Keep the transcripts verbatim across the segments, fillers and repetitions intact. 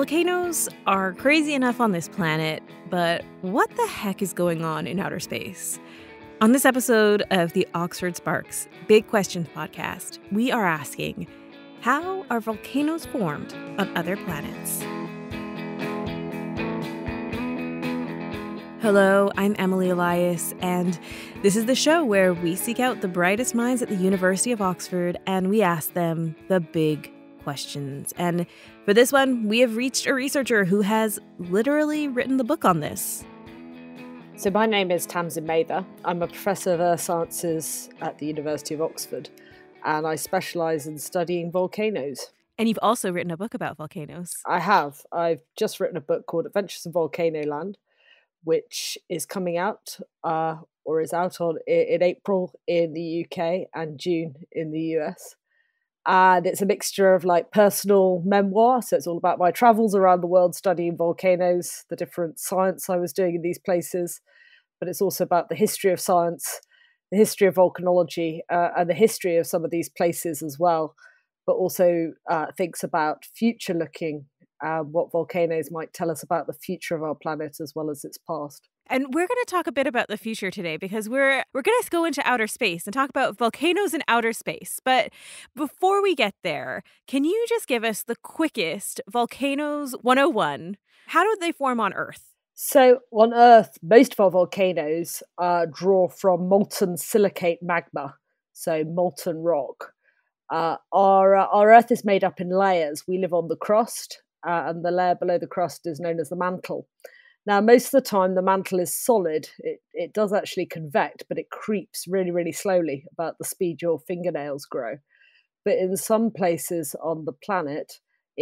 Volcanoes are crazy enough on this planet, but what the heck is going on in outer space? On this episode of the Oxford Sparks Big Questions podcast, we are asking, how are volcanoes formed on other planets? Hello, I'm Emily Elias, and this is the show where we seek out the brightest minds at the University of Oxford, and we ask them the big questions. And for this one, we have reached a researcher who has literally written the book on this. So my name is Tamsin Mather. I'm a professor of Earth Sciences at the University of Oxford, and I specialise in studying volcanoes. And you've also written a book about volcanoes. I have. I've just written a book called Adventures in Volcanoland, which is coming out uh, or is out on in April in the U K and June in the U S. And it's a mixture of like personal memoir. So it's all about my travels around the world studying volcanoes, the different science I was doing in these places. But it's also about the history of science, the history of volcanology, uh, and the history of some of these places as well. But also uh, thinks about future looking Uh, what volcanoes might tell us about the future of our planet as well as its past. And we're going to talk a bit about the future today because we're we're going to go into outer space and talk about volcanoes in outer space. But before we get there, can you just give us the quickest Volcanoes one oh one? How do they form on Earth? So on Earth, most of our volcanoes uh, draw from molten silicate magma, so molten rock. Uh, our, uh, our Earth is made up in layers. We live on the crust. Uh, and the layer below the crust is known as the mantle. Now, most of the time, the mantle is solid. It, it does actually convect, but it creeps really, really slowly, about the speed your fingernails grow. But in some places on the planet,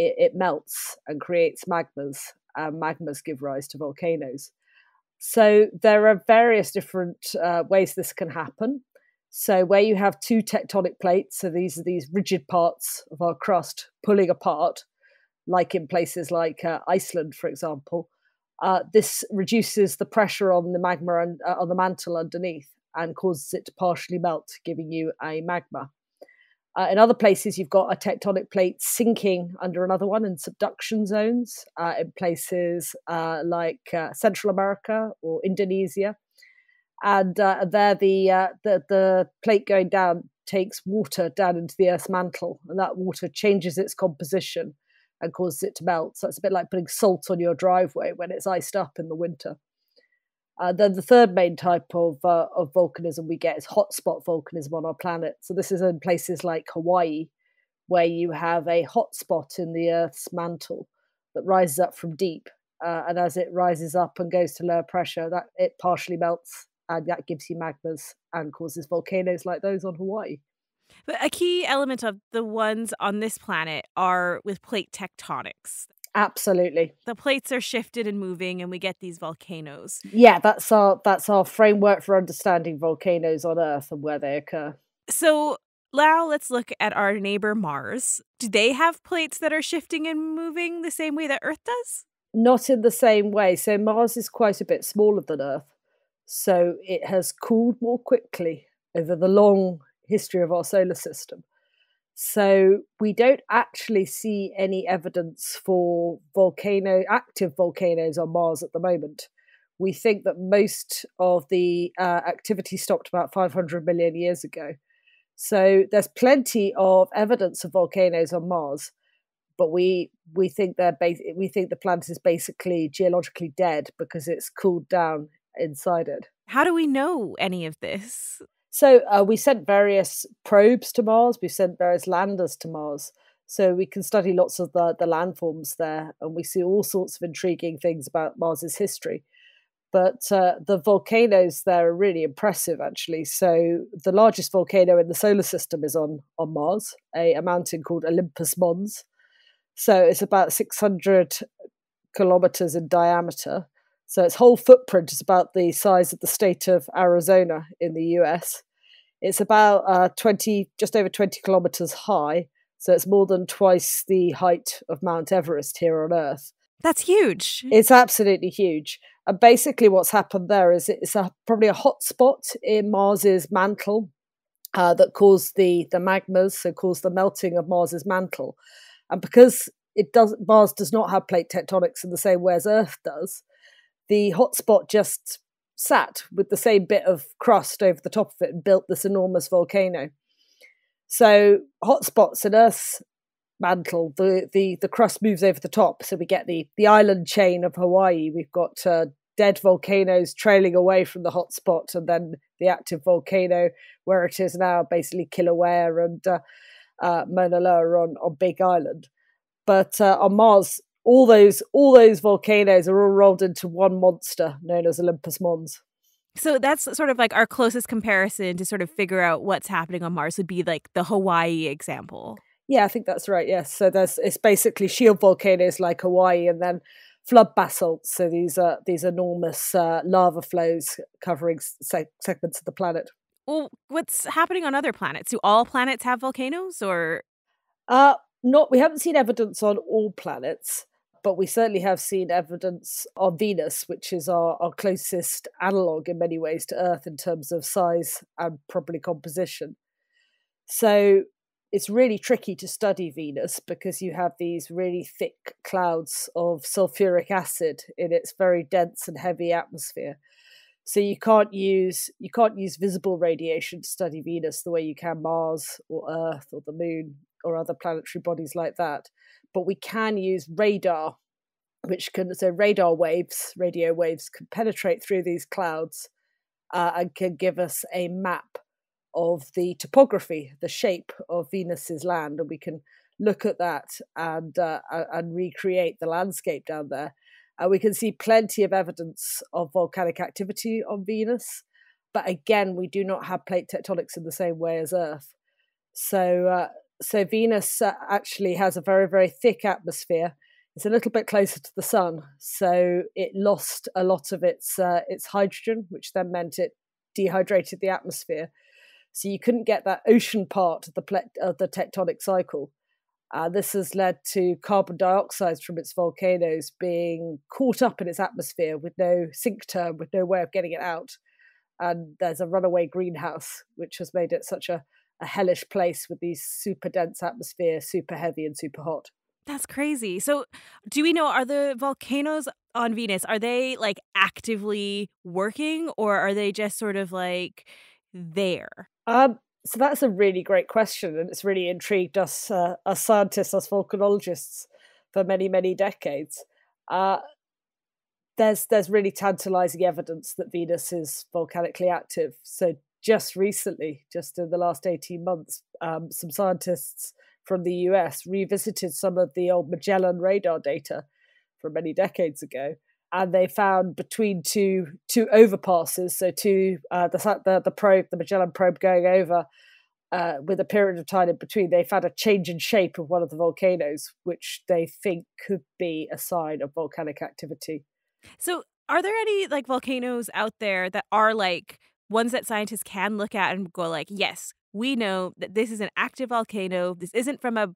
it, it melts and creates magmas, and magmas give rise to volcanoes. So there are various different uh, ways this can happen. So where you have two tectonic plates, so these are these rigid parts of our crust pulling apart, like in places like uh, Iceland, for example, uh, this reduces the pressure on the magma and uh, on the mantle underneath and causes it to partially melt, giving you a magma. Uh, in other places, you've got a tectonic plate sinking under another one in subduction zones uh, in places uh, like uh, Central America or Indonesia. And uh, there, the, uh, the, the plate going down takes water down into the Earth's mantle, and that water changes its composition and causes it to melt. So it's a bit like putting salt on your driveway when it's iced up in the winter. Uh, then the third main type of, uh, of volcanism we get is hotspot volcanism on our planet. So this is in places like Hawaii, where you have a hotspot in the Earth's mantle that rises up from deep. Uh, and as it rises up and goes to lower pressure, that it partially melts, and that gives you magmas and causes volcanoes like those on Hawaii. But a key element of the ones on this planet are with plate tectonics. Absolutely. The plates are shifted and moving and we get these volcanoes. Yeah, that's our that's our framework for understanding volcanoes on Earth and where they occur. So now let's look at our neighbor Mars. Do they have plates that are shifting and moving the same way that Earth does? Not in the same way. So Mars is quite a bit smaller than Earth. So it has cooled more quickly over the long history of our solar system. So we don't actually see any evidence for volcano active volcanoes on Mars at the moment. We think that most of the uh, activity stopped about five hundred million years ago. So there's plenty of evidence of volcanoes on Mars, but we we think they're bas- we think the planet is basically geologically dead because it's cooled down inside it. How do we know any of this? So uh, we sent various probes to Mars, we've sent various landers to Mars, so we can study lots of the, the landforms there, and we see all sorts of intriguing things about Mars's history. But uh, the volcanoes there are really impressive, actually. So the largest volcano in the solar system is on, on Mars, a, a mountain called Olympus Mons. So it's about six hundred kilometres in diameter. So its whole footprint is about the size of the state of Arizona in the U S. It's about uh, twenty, just over twenty kilometers high. So it's more than twice the height of Mount Everest here on Earth. That's huge. It's absolutely huge. And basically what's happened there is it's a, probably a hot spot in Mars's mantle uh, that caused the, the magmas, so caused the melting of Mars's mantle. And because it does, Mars does not have plate tectonics in the same way as Earth does. The hotspot just sat with the same bit of crust over the top of it and built this enormous volcano. So hotspots in Earth's mantle, the, the, the crust moves over the top. So we get the, the island chain of Hawaii. We've got uh, dead volcanoes trailing away from the hotspot, and then the active volcano where it is now, basically Kilauea and uh, uh, Mauna Loa on, on Big Island. But uh, on Mars, all those all those volcanoes are all rolled into one monster known as Olympus Mons. So that's sort of like our closest comparison to sort of figure out what's happening on Mars would be like the Hawaii example. Yeah, I think that's right. Yes, so there's it's basically shield volcanoes like Hawaii, and then flood basalts. So these are these enormous uh, lava flows covering se segments of the planet. Well, what's happening on other planets? Do all planets have volcanoes, or? Uh, Not, we haven't seen evidence on all planets, but we certainly have seen evidence on Venus, which is our, our closest analogue in many ways to Earth in terms of size and probably composition. So it's really tricky to study Venus because you have these really thick clouds of sulfuric acid in its very dense and heavy atmosphere. So you can't use you can't use visible radiation to study Venus the way you can Mars or Earth or the Moon or other planetary bodies like that. But we can use radar, which can, so radar waves, radio waves can penetrate through these clouds uh, and can give us a map of the topography, the shape of Venus's land. And we can look at that and, uh, and recreate the landscape down there. Uh, we can see plenty of evidence of volcanic activity on Venus. But again, we do not have plate tectonics in the same way as Earth. So, uh, So Venus uh, actually has a very, very thick atmosphere. It's a little bit closer to the sun, so it lost a lot of its uh, its hydrogen, which then meant it dehydrated the atmosphere. So you couldn't get that ocean part of the, of the tectonic cycle. Uh, this has led to carbon dioxide from its volcanoes being caught up in its atmosphere with no sink term, with no way of getting it out. And there's a runaway greenhouse, which has made it such a a hellish place with these super dense atmosphere, super heavy and super hot. That's crazy. So do we know, are the volcanoes on Venus, are they like actively working, or are they just sort of like there? Um, so that's a really great question. And it's really intrigued us, uh, us scientists, us volcanologists for many, many decades. Uh, there's, there's really tantalizing evidence that Venus is volcanically active. So just recently, just in the last eighteen months, um, some scientists from the U S revisited some of the old Magellan radar data from many decades ago, and they found between two two overpasses, so two uh, the the the probe, the Magellan probe going over uh, with a period of time in between, they found a change in shape of one of the volcanoes, which they think could be a sign of volcanic activity. So, are there any like volcanoes out there that are like ones that scientists can look at and go like, yes, we know that this is an active volcano. This isn't from a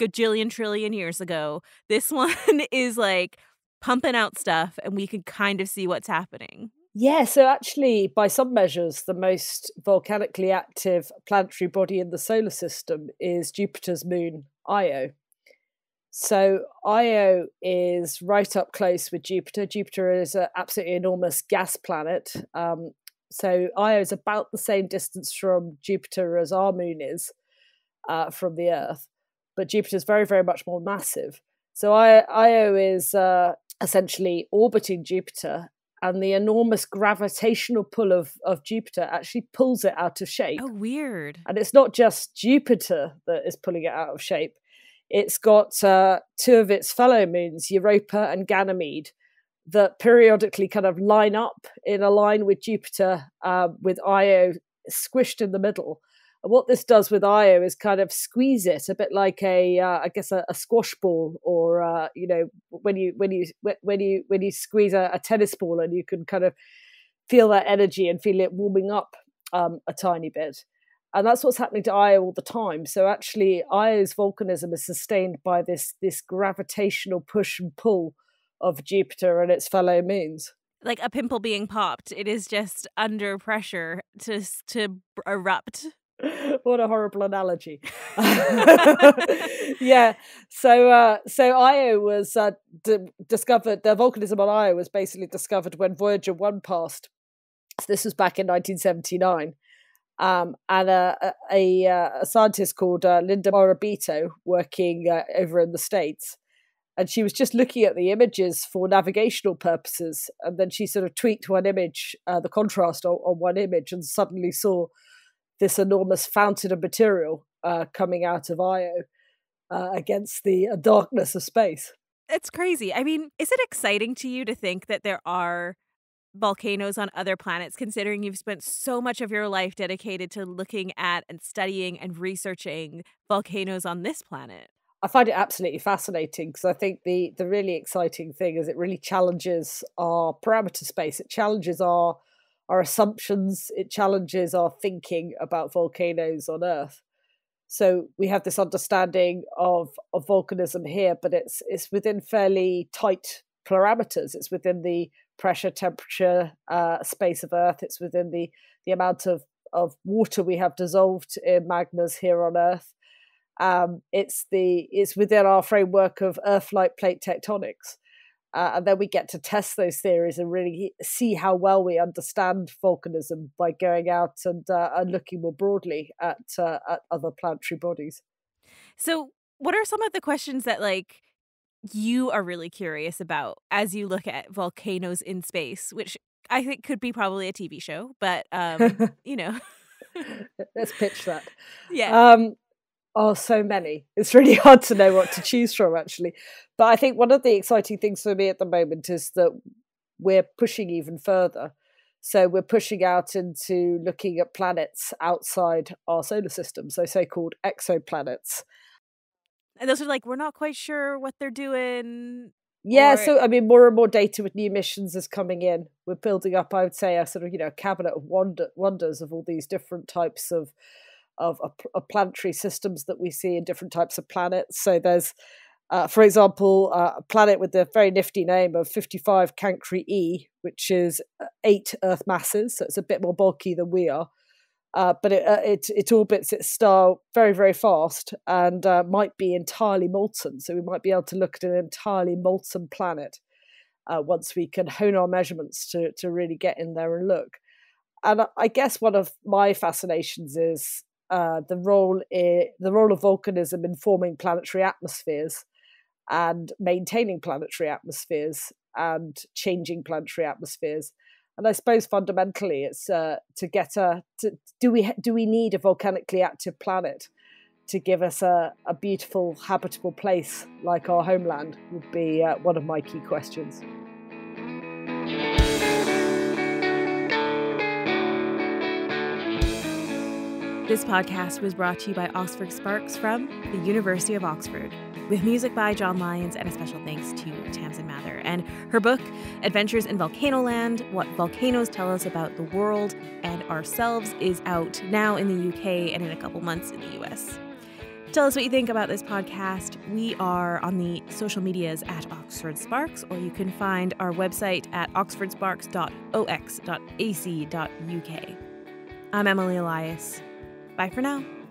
gajillion trillion years ago. This one is like pumping out stuff and we can kind of see what's happening. Yeah, so actually, by some measures, the most volcanically active planetary body in the solar system is Jupiter's moon, Io. So Io is right up close with Jupiter. Jupiter is an absolutely enormous gas planet. Um, So Io is about the same distance from Jupiter as our moon is uh, from the Earth, but Jupiter is very, very much more massive. So Io, Io is uh, essentially orbiting Jupiter, and the enormous gravitational pull of, of Jupiter actually pulls it out of shape. Oh, weird. And it's not just Jupiter that is pulling it out of shape. It's got uh, two of its fellow moons, Europa and Ganymede, that periodically kind of line up in a line with Jupiter, uh, with Io squished in the middle. And what this does with Io is kind of squeeze it a bit like a, uh, I guess, a, a squash ball, or uh, you know, when you when you when you when you squeeze a, a tennis ball, and you can kind of feel that energy and feel it warming up um, a tiny bit. And that's what's happening to Io all the time. So actually, Io's volcanism is sustained by this this gravitational push and pull of Jupiter and its fellow moons. Like a pimple being popped, it is just under pressure to to erupt. What a horrible analogy. Yeah. So, uh, so Io was uh, d discovered, the volcanism on Io was basically discovered when Voyager one passed. So this was back in nineteen seventy-nine. Um, and a, a, a scientist called uh, Linda Morabito, working uh, over in the States, and she was just looking at the images for navigational purposes. And then she sort of tweaked one image, uh, the contrast on, on one image, and suddenly saw this enormous fountain of material uh, coming out of Io uh, against the uh, darkness of space. It's crazy. I mean, is it exciting to you to think that there are volcanoes on other planets, considering you've spent so much of your life dedicated to looking at and studying and researching volcanoes on this planet? I find it absolutely fascinating, because I think the the really exciting thing is it really challenges our parameter space. It challenges our our assumptions. It challenges our thinking about volcanoes on Earth. So we have this understanding of of volcanism here, but it's it's within fairly tight parameters. It's within the pressure, temperature, uh, space of Earth. It's within the the amount of of water we have dissolved in magmas here on Earth. Um, it's the it's within our framework of Earth-like plate tectonics, uh, and then we get to test those theories and really see how well we understand volcanism by going out and uh, and looking more broadly at uh, at other planetary bodies. So, what are some of the questions that like you are really curious about as you look at volcanoes in space, which I think could be probably a T V show, but um, you know, let's pitch that. Yeah. Um, Oh, so many. It's really hard to know what to choose from, actually. But I think one of the exciting things for me at the moment is that we're pushing even further. So we're pushing out into looking at planets outside our solar system, so so-called exoplanets. And those are like, we're not quite sure what they're doing. Yeah, or... so, I mean, more and more data with new missions is coming in. We're building up, I would say, a sort of, you know, cabinet of wonder wonders of all these different types of of a, a planetary systems that we see in different types of planets. So there's, uh, for example, uh, a planet with the very nifty name of fifty-five Cancri e, which is eight Earth masses, so it's a bit more bulky than we are, uh, but it, uh, it it orbits its star very, very fast and uh, might be entirely molten. So we might be able to look at an entirely molten planet uh, once we can hone our measurements to, to really get in there and look. And I guess one of my fascinations is Uh, the role I the role of volcanism in forming planetary atmospheres and maintaining planetary atmospheres and changing planetary atmospheres. And I suppose fundamentally it's uh, to get a to, do we do we need a volcanically active planet to give us a, a beautiful habitable place like our homeland would be uh, one of my key questions. This podcast was brought to you by Oxford Sparks from the University of Oxford, with music by John Lyons, and a special thanks to Tamsin Mather and her book, Adventures in Volcanoland, What Volcanoes Tell Us About the World and Ourselves, is out now in the U K and in a couple months in the U S. Tell us what you think about this podcast. We are on the social medias at Oxford Sparks, or you can find our website at oxford sparks dot o x dot a c dot u k. I'm Emily Elias. Bye for now.